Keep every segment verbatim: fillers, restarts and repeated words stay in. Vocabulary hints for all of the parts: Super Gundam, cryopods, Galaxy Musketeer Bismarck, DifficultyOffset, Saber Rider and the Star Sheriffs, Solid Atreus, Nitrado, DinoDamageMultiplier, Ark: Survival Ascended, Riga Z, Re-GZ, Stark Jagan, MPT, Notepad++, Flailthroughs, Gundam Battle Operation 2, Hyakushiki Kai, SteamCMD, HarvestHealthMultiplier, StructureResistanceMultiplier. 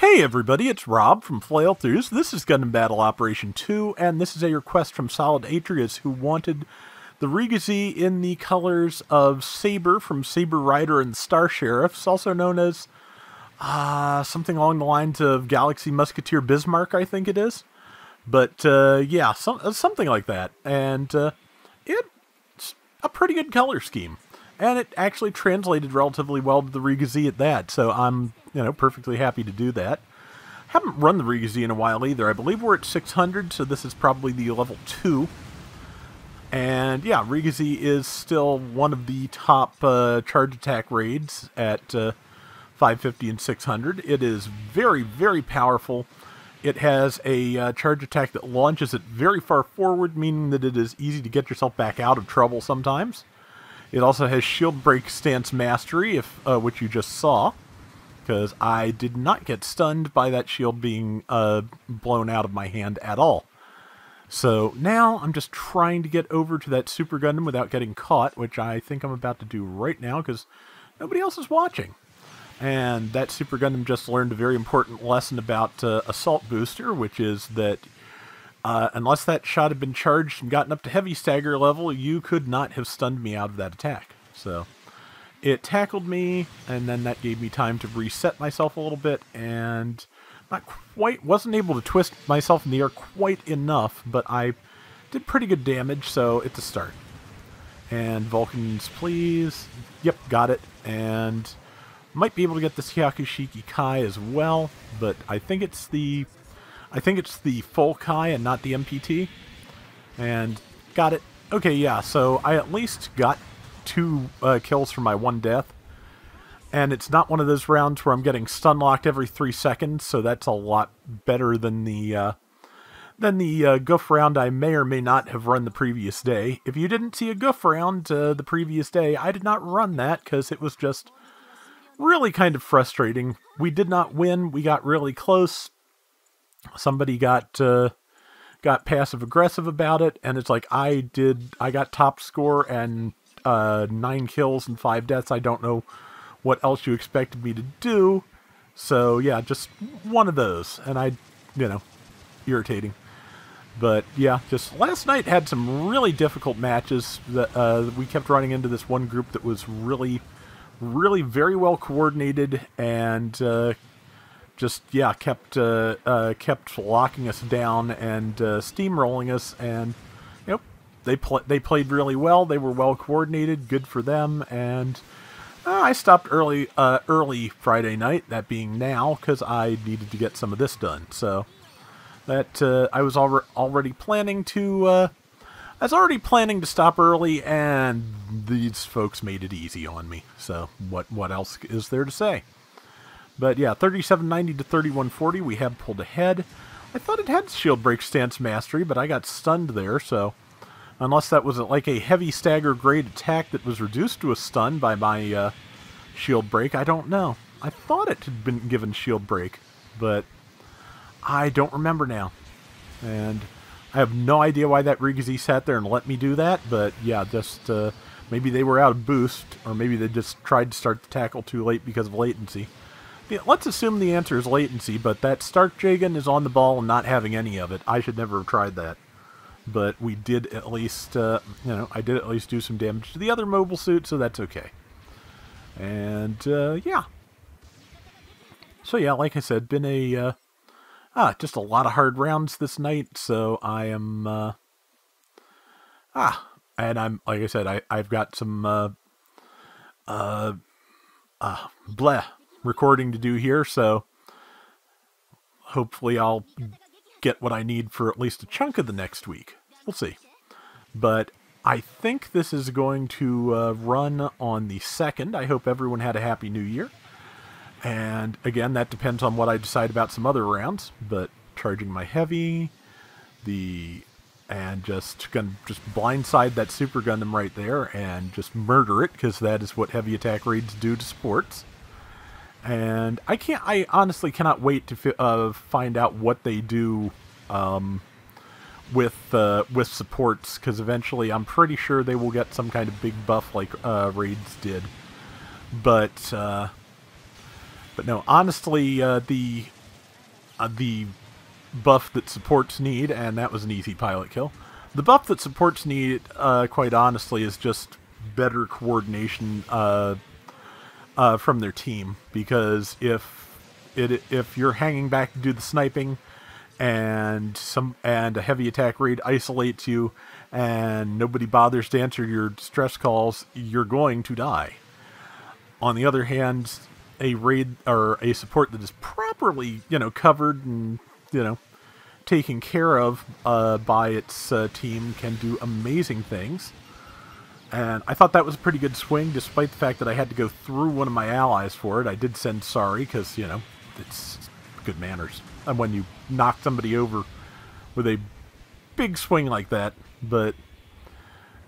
Hey everybody, it's Rob from Flailthroughs. This is Gundam Battle Operation two, and this is a request from Solid Atreus, who wanted the Riga Z in the colors of Saber from Saber Rider and the Star Sheriffs, also known as uh, something along the lines of Galaxy Musketeer Bismarck, I think it is. But uh, yeah, some, uh, something like that. And uh, it's a pretty good color scheme. And it actually translated relatively well to the Riga Z at that, so I'm, you know, perfectly happy to do that. Haven't run the Riga Z in a while either. I believe we're at six hundred, so this is probably the level two. And yeah, Riga Z is still one of the top uh, charge attack raids at uh, five fifty and six hundred. It is very, very powerful. It has a uh, charge attack that launches it very far forward, meaning that it is easy to get yourself back out of trouble sometimes. It also has shield break stance mastery, if uh, which you just saw, because I did not get stunned by that shield being uh, blown out of my hand at all. So now I'm just trying to get over to that Super Gundam without getting caught, which I think I'm about to do right now because nobody else is watching. And that Super Gundam just learned a very important lesson about uh, Assault Booster, which is that Uh, unless that shot had been charged and gotten up to heavy stagger level, you could not have stunned me out of that attack. So it tackled me, and then that gave me time to reset myself a little bit, and not quite, wasn't able to twist myself in the air quite enough, but I did pretty good damage, so it's a start. And Vulcans, please. Yep, got it. And might be able to get this Hyakushiki Kai as well, but I think it's the... I think it's the full Kai and not the M P T. And got it. Okay, yeah, so I at least got two uh, kills for my one death. And it's not one of those rounds where I'm getting stunlocked every three seconds, so that's a lot better than the uh, than the uh, goof round I may or may not have run the previous day. If you didn't see a goof round uh, the previous day, I did not run that because it was just really kind of frustrating. We did not win. We got really close. Somebody got uh, got passive aggressive about it, and it's like I did. I got top score and uh, nine kills and five deaths. I don't know what else you expected me to do. So yeah, just one of those, and I, you know, irritating. But yeah, just last night had some really difficult matches. That uh, we kept running into this one group that was really, really very well coordinated and. Uh, Just yeah, kept uh, uh, kept locking us down and uh, steamrolling us, and you know, they pl they played really well. They were well coordinated, good for them. And uh, I stopped early uh, early Friday night, that being now, because I needed to get some of this done. So that uh, I was al already planning to uh, I was already planning to stop early, and these folks made it easy on me. So what what else is there to say? But yeah, thirty-seven ninety to thirty-one forty, we have pulled ahead. I thought it had shield break stance mastery, but I got stunned there, so... Unless that was like a heavy stagger grade attack that was reduced to a stun by my uh, shield break, I don't know. I thought it had been given shield break, but I don't remember now. And I have no idea why that Re-G Z sat there and let me do that, but yeah, just uh, maybe they were out of boost, or maybe they just tried to start the tackle too late because of latency. Yeah, let's assume the answer is latency, but that Stark Jagan is on the ball and not having any of it. I should never have tried that. But we did at least, uh, you know, I did at least do some damage to the other mobile suit, so that's okay. And, uh, yeah. So, yeah, like I said, been a, uh, ah, just a lot of hard rounds this night, so I am, uh, ah, and I'm, like I said, I, I've got some, uh, uh, uh, bleh. recording to do here, so hopefully I'll get what I need for at least a chunk of the next week. We'll see. But I think this is going to uh, run on the second. I hope everyone had a happy new year. And again, that depends on what I decide about some other rounds, but charging my heavy, the and just gonna just blindside that Super Gundam right there and just murder it, because that is what heavy attack raids do to sports. And I can't. I honestly cannot wait to fi uh, find out what they do um, with uh, with supports, because eventually, I'm pretty sure they will get some kind of big buff like uh, raids did. But uh, but no, honestly, uh, the uh, the buff that supports need, and that was an easy pilot kill. The buff that supports need, uh, quite honestly, is just better coordination uh, uh, from their team, because if it if you're hanging back to do the sniping, and some and a heavy attack raid isolates you, and nobody bothers to answer your distress calls, you're going to die. On the other hand, a raid or a support that is properly, you know, covered and, you know, taken care of uh, by its uh, team can do amazing things. And I thought that was a pretty good swing, despite the fact that I had to go through one of my allies for it. I did send Sorry, because, you know, it's good manners. And when you knock somebody over with a big swing like that, but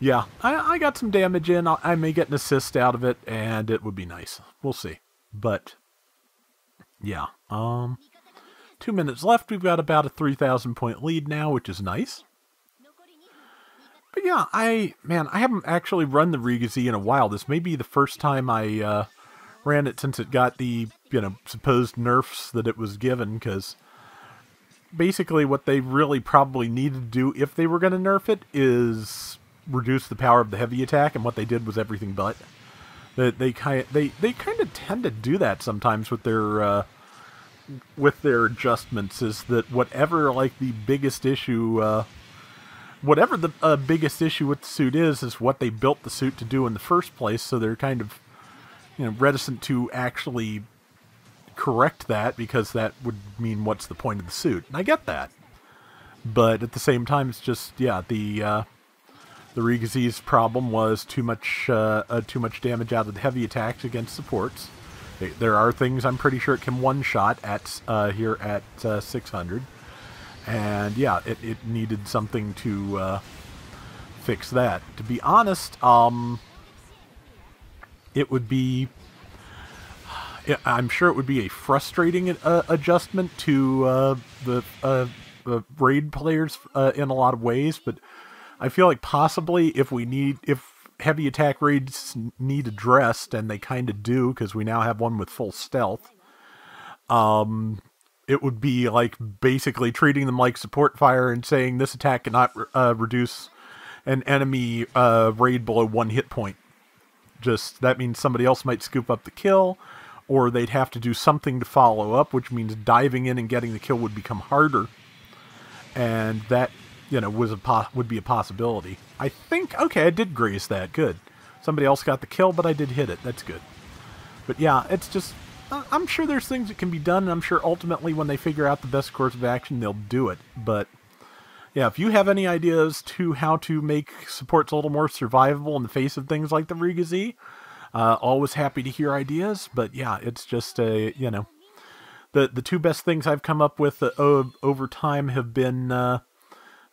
yeah, I, I got some damage in. I, I may get an assist out of it, and it would be nice. We'll see. But yeah, um, two minutes left. We've got about a three thousand point lead now, which is nice. But yeah, I man, I haven't actually run the Riga Z in a while. This may be the first time I uh, ran it since it got the, you know, supposed nerfs that it was given, because basically what they really probably needed to do if they were going to nerf it is reduce the power of the heavy attack, and what they did was everything but. That they kind they they kind of tend to do that sometimes with their uh, with their adjustments, is that whatever like the biggest issue, uh, whatever the uh, biggest issue with the suit is, is what they built the suit to do in the first place. So they're kind of, you know, reticent to actually correct that, because that would mean what's the point of the suit, and I get that. But at the same time, it's just, yeah, the uh, the Re-G Z's problem was too much uh, uh, too much damage out of the heavy attacks against supports. They, there are things I'm pretty sure it can one shot at uh, here at uh, six hundred, and yeah, it it needed something to uh, fix that. To be honest, um, it would be. I'm sure it would be a frustrating uh, adjustment to uh, the, uh, the raid players uh, in a lot of ways, but I feel like possibly if we need, if heavy attack raids need addressed, and they kind of do, because we now have one with full stealth, um, it would be like basically treating them like support fire and saying this attack cannot uh, reduce an enemy uh, raid below one hit point. Just that means somebody else might scoop up the kill, or they'd have to do something to follow up, which means diving in and getting the kill would become harder. And that, you know, was a po would be a possibility. I think, okay, I did graze that. Good. Somebody else got the kill, but I did hit it. That's good. But yeah, it's just, I'm sure there's things that can be done, and I'm sure ultimately when they figure out the best course of action, they'll do it. But yeah, if you have any ideas to how to make supports a little more survivable in the face of things like the Riga Z, Uh, always happy to hear ideas, but yeah, it's just a, you know, the the two best things I've come up with uh, over time have been, uh,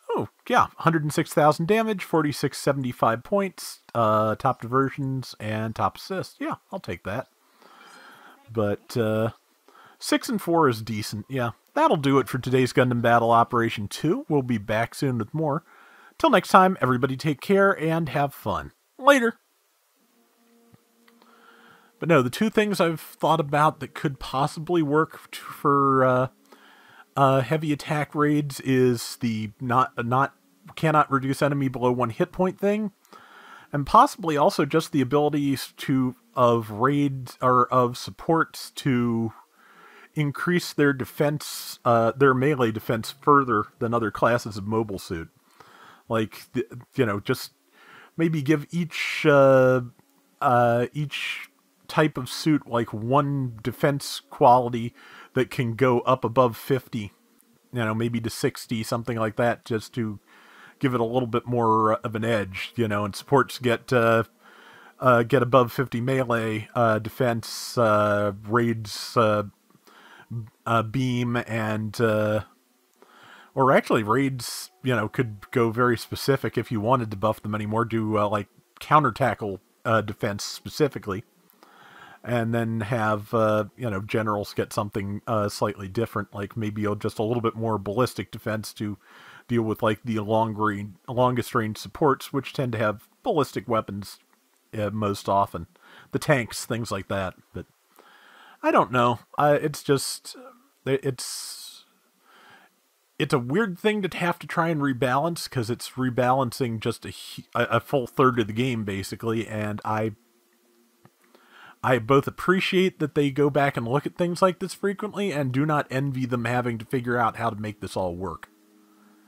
oh yeah, one hundred six thousand damage, forty-six seventy-five points, uh, top diversions, and top assists. Yeah, I'll take that. But uh, six and four is decent. Yeah, that'll do it for today's Gundam Battle Operation two. We'll be back soon with more. Till next time, everybody, take care and have fun. Later. But no, the two things I've thought about that could possibly work for uh, uh, heavy attack raids is the not not cannot reduce enemy below one hit point thing, and possibly also just the ability to of raids or of supports to increase their defense, uh, their melee defense further than other classes of mobile suit, like the, you know, just maybe give each uh, uh, each. type of suit like one defense quality that can go up above fifty, you know, maybe to sixty, something like that, just to give it a little bit more of an edge, you know. And supports get uh, uh, get above fifty melee, uh, defense, uh, raids, uh, uh, beam, and uh, or actually raids, you know, could go very specific if you wanted to buff them anymore. Do uh, like counter tackle uh, defense specifically. And then have, uh, you know, generals get something uh, slightly different, like maybe just a little bit more ballistic defense to deal with, like, the long range, longest range supports, which tend to have ballistic weapons uh, most often. The tanks, things like that. But I don't know. Uh, it's just, it's it's a weird thing to have to try and rebalance, because it's rebalancing just a, a full third of the game, basically, and I... I both appreciate that they go back and look at things like this frequently and do not envy them having to figure out how to make this all work.